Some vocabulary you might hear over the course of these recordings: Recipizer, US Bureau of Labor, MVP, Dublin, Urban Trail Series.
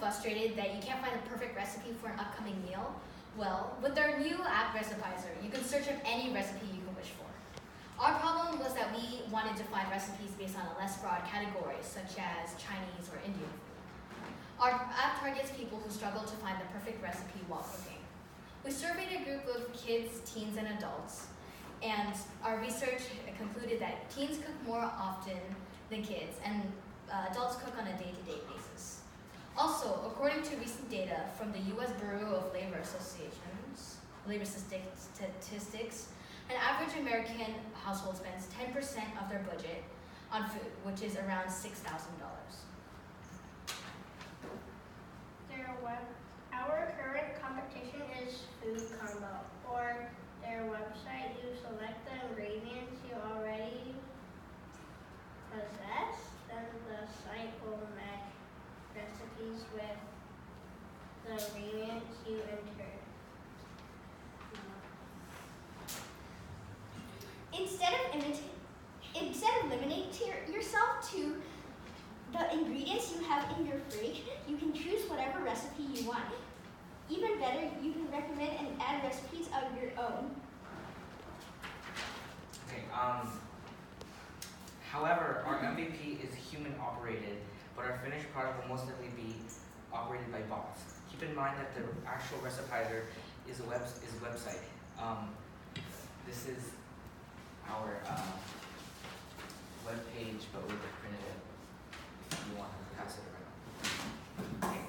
frustrated that you can't find the perfect recipe for an upcoming meal? Well, with our new app Recipizer, you can search up any recipe you can wish for. Our problem was that we wanted to find recipes based on a less broad categories, such as Chinese or Indian food. Our app targets people who struggle to find the perfect recipe while cooking. We surveyed a group of kids, teens, and adults, and our research concluded that teens cook more often than kids, and adults cook on a day-to-day basis. Also, according to recent data from the US Bureau of Labor Statistics, an average American household spends 10% of their budget on food, which is around $6,000. Our current competition is Food Combo, or their website. You select the ingredients you already possess, then the site will match recipes with the ingredients you entered. Instead of limiting yourself to the ingredients you have in your fridge, you can choose whatever recipe you want. Even better, you can recommend and add recipes of your own. Okay, however, our MVP is human operated, but our finished product will most likely be operated by bots. Keep in mind that the actual Recipizer is a website. This is our web page, but with a printed. You want to pass it around. Okay.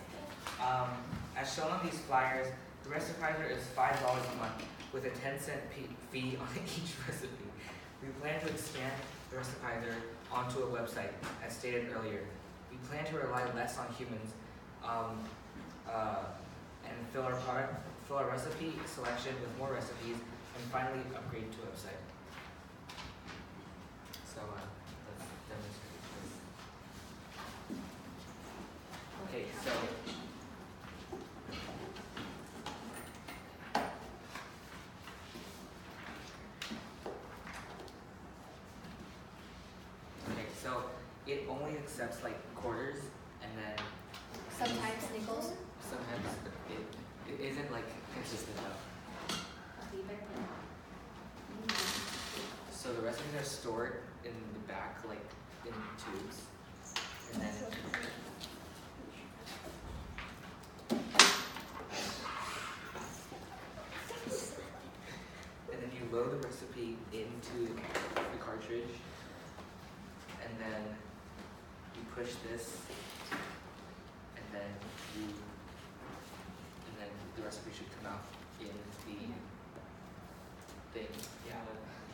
As shown on these flyers, the Recipizer is $5 a month with a 10-cent fee on each recipe. We plan to expand the Recipizer onto a website, as stated earlier. We plan to rely less on humans and fill our recipe selection with more recipes, and finally upgrade to a website. So let's demonstrate this. Okay, so. It only accepts like quarters, and then sometimes nickels. Sometimes it isn't like consistent though. So the recipes are stored in the back, like in tubes, and then. And then you load the recipe into the cartridge, and then. Push this, and then the recipe should come out in the thing. Yeah.